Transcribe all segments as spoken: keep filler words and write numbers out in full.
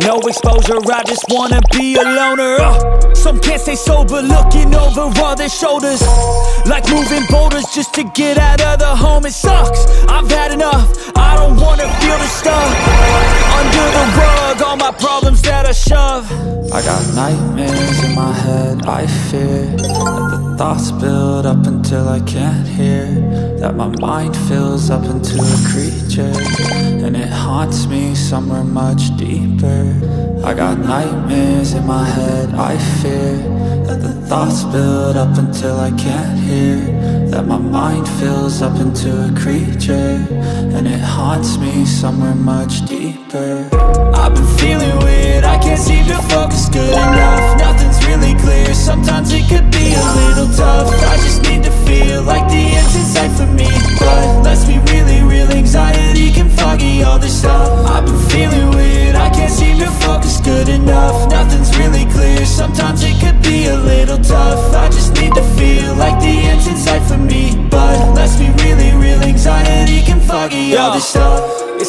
No exposure, I just wanna be a loner. uh, Some can't stay sober, looking over all their shoulders, like moving boulders just to get out of the home. It sucks, I've had enough, I don't wanna feel the stuff. Under the rug, all my problems that I shove. I got nightmares in my head, I fear that the thoughts build up until I can't hear, that my mind fills up into a creature, and it haunts me somewhere much deeper. I got nightmares in my head, I fear that the thoughts build up until I can't hear, that my mind fills up into a creature, and it haunts me somewhere much deeper. I've been feeling weird, I can't seem to focus good enough. Nothing's really clear, sometimes it could be a little tough. I just need to feel like the end's in sight for me, but let's be really real, anxiety can foggy all this stuff. I've been feeling weird, I can't seem to focus good enough. Nothing's really clear, sometimes it could be a little tough. I just need to feel like the end's in sight for me, but let's be really real, anxiety can foggy all this stuff. It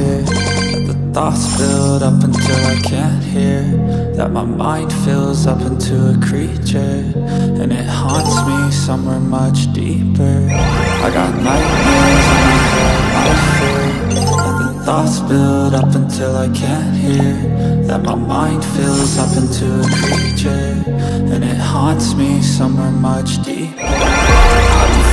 that the thoughts build up until I can't hear, that my mind fills up into a creature, and it haunts me somewhere much deeper. I got nightmares in my head, I fear that the thoughts build up until I can't hear, that my mind fills up into a creature, and it haunts me somewhere much deeper.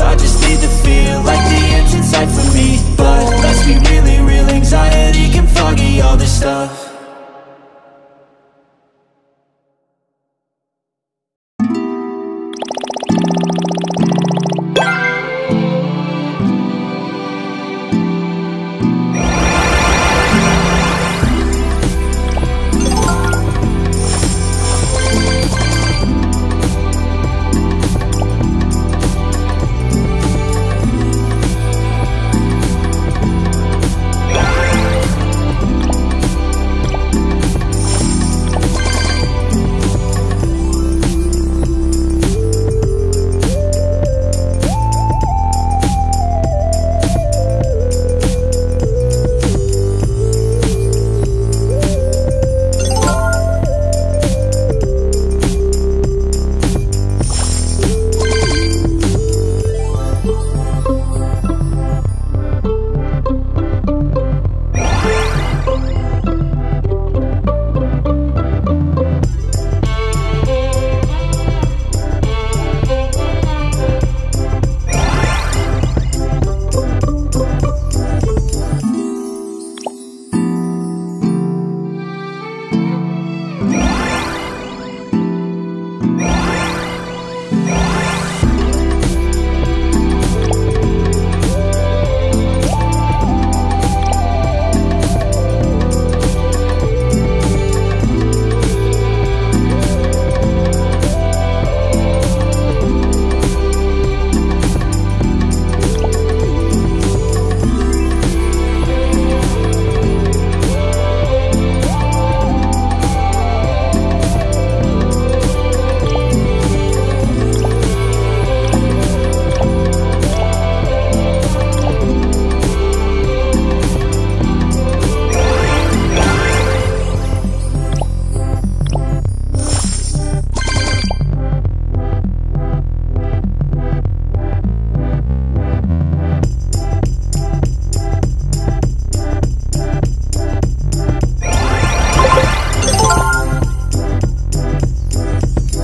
I just need to feel like the